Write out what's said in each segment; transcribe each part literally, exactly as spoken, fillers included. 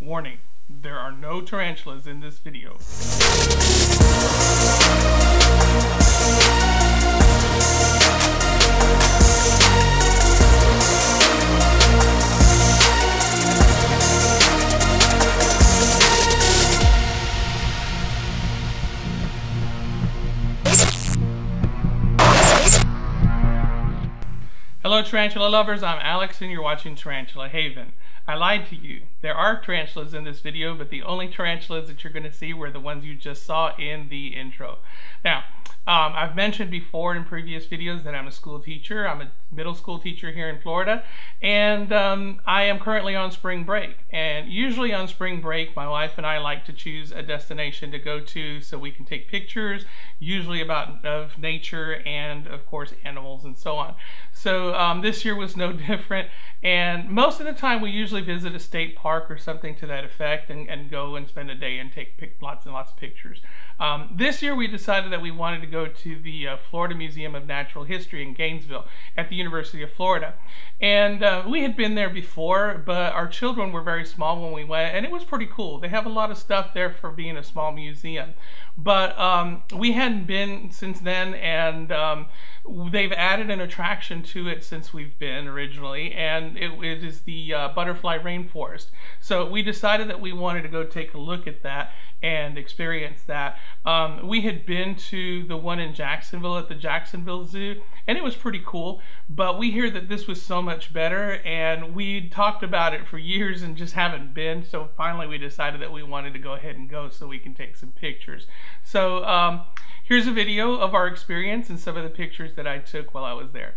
Warning, there are no tarantulas in this video. Hello tarantula lovers, I'm Alex and you're watching Tarantula Haven. I lied to you. There are tarantulas in this video, but the only tarantulas that you're going to see were the ones you just saw in the intro. Now, um, I've mentioned before in previous videos that I'm a school teacher. I'm a middle school teacher here in Florida, and um, I am currently on spring break. And usually on spring break, my wife and I like to choose a destination to go to so we can take pictures, usually about of nature and, of course, animals and so on. So um, this year was no different, and most of the time we usually visit a state park or something to that effect and, and go and spend a day and take pic lots and lots of pictures. Um, this year we decided that we wanted to go to the uh, Florida Museum of Natural History in Gainesville at the University of Florida. And uh, we had been there before, but our children were very small when we went, and it was pretty cool. They have a lot of stuff there for being a small museum. But um, we hadn't been since then, and um, they've added an attraction to it since we've been originally, and it, it is the uh, Butterfly Rainforest. So we decided that we wanted to go take a look at that and experience that. Um, we had been to the one in Jacksonville at the Jacksonville Zoo, and it was pretty cool, but we hear that this was so much better, and we talked about it for years and just haven't been, so finally we decided that we wanted to go ahead and go so we can take some pictures. So um, here's a video of our experience and some of the pictures that I took while I was there.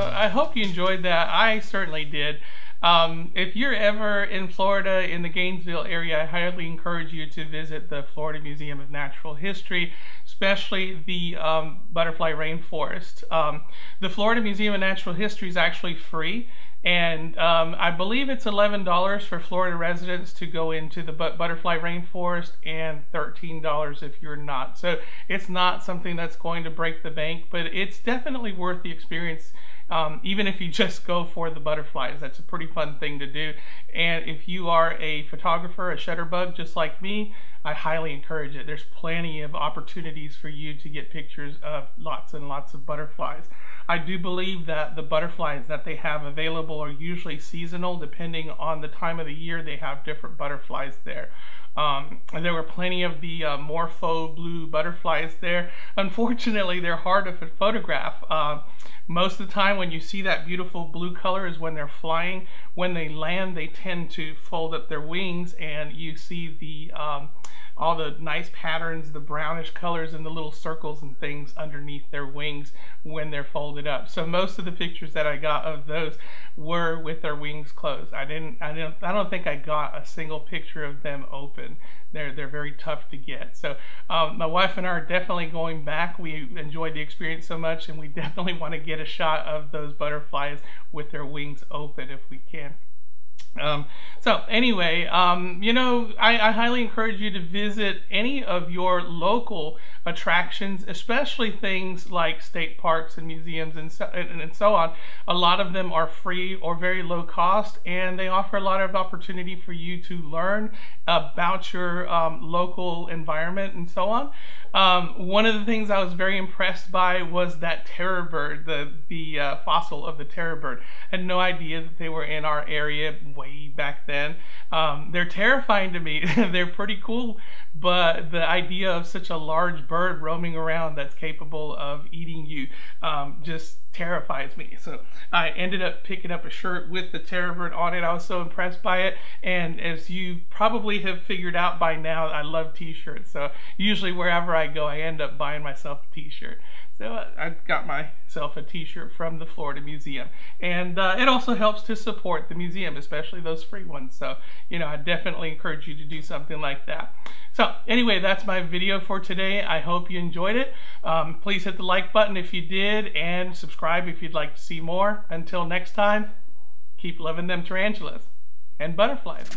So I hope you enjoyed that. I certainly did. Um, if you're ever in Florida, in the Gainesville area, I highly encourage you to visit the Florida Museum of Natural History, especially the um, Butterfly Rainforest. Um, the Florida Museum of Natural History is actually free, and um, I believe it's eleven dollars for Florida residents to go into the but Butterfly Rainforest, and thirteen dollars if you're not. So it's not something that's going to break the bank, but it's definitely worth the experience. Um, even if you just go for the butterflies, that's a pretty fun thing to do. And if you are a photographer, a shutterbug just like me, I highly encourage it. There's plenty of opportunities for you to get pictures of lots and lots of butterflies. I do believe that the butterflies that they have available are usually seasonal. Depending on the time of the year, they have different butterflies there. Um, and there were plenty of the uh, morpho blue butterflies there. Unfortunately, they're hard to photograph. Uh, most of the time when you see that beautiful blue color is when they're flying. When they land, they tend to fold up their wings, and you see the um, all the nice patterns, the brownish colors and the little circles and things underneath their wings when they're folded up. So most of the pictures that I got of those were with their wings closed. I didn't, I didn't, I don't think I got a single picture of them open. They're, they're very tough to get. So um, my wife and I are definitely going back. We enjoyed the experience so much, and we definitely want to get a shot of those butterflies with their wings open if we can. Um, so anyway, um, you know, I, I highly encourage you to visit any of your local attractions, especially things like state parks and museums and so, and, and so on. A lot of them are free or very low cost, and they offer a lot of opportunity for you to learn about your um, local environment and so on. Um, one of the things I was very impressed by was that terror bird, the, the uh, fossil of the terror bird. I had no idea that they were in our area way back then. Um, they're terrifying to me. They're pretty cool, but the idea of such a large bird roaming around that's capable of eating you um, just terrifies me. So I ended up picking up a shirt with the terror bird on it. I was so impressed by it, and as you probably have figured out by now, I love t-shirts. So usually wherever I go, I end up buying myself a t-shirt. So I got myself a t-shirt from the Florida Museum, and uh, it also helps to support the museum, especially those free ones. So, you know, I definitely encourage you to do something like that. So anyway, that's my video for today. I hope you enjoyed it. Um, please hit the like button if you did, and subscribe if you'd like to see more. Until next time, keep loving them tarantulas and butterflies.